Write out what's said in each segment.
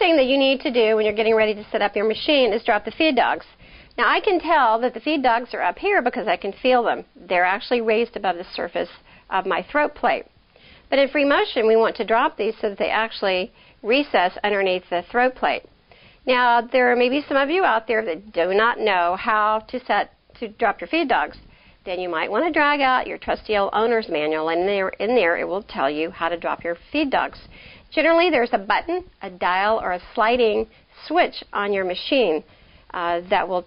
thing that you need to do when you're getting ready to set up your machine is drop the feed dogs. Now I can tell that the feed dogs are up here because I can feel them. They're actually raised above the surface of my throat plate. But in free motion, we want to drop these so that they actually recess underneath the throat plate. Now, there may be some of you out there that do not know how to drop your feed dogs. Then you might want to drag out your trusty old owner's manual, and in there it will tell you how to drop your feed dogs. Generally, there's a button, a dial, or a sliding switch on your machine that will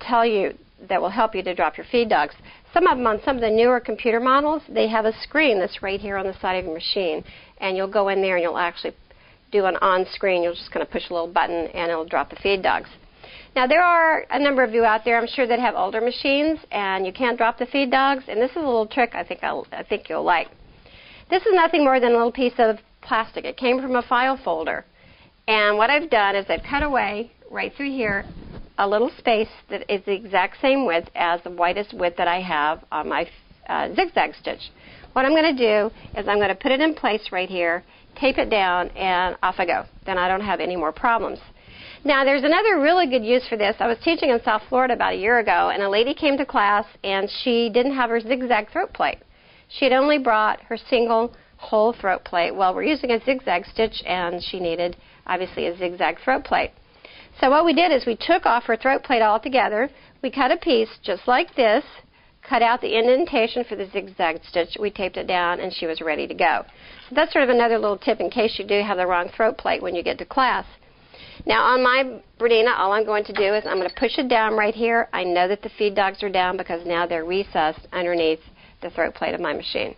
help you to drop your feed dogs. Some of them, on some of the newer computer models, they have a screen that's right here on the side of your machine, and you'll go in there and you'll actually do an on-screen. You'll just kind of push a little button and it'll drop the feed dogs. Now, there are a number of you out there, I'm sure, that have older machines and you can't drop the feed dogs, and this is a little trick I think you'll like. This is nothing more than a little piece of plastic. It came from a file folder, and what I've done is I've cut away right through here a little space that is the exact same width as the widest width that I have on my zigzag stitch. What I'm going to do is I'm going to put it in place right here, tape it down, and off I go. Then I don't have any more problems. Now, there's another really good use for this. I was teaching in South Florida about a year ago, and a lady came to class, and she didn't have her zigzag throat plate. She had only brought her single whole throat plate. Well, we're using a zigzag stitch, and she needed, obviously, a zigzag throat plate. So what we did is we took off her throat plate altogether. We cut a piece just like this, cut out the indentation for the zigzag stitch. We taped it down, and she was ready to go. So that's sort of another little tip in case you do have the wrong throat plate when you get to class. Now, on my Bernina, all I'm going to do is I'm going to push it down right here. I know that the feed dogs are down because now they're recessed underneath the throat plate of my machine.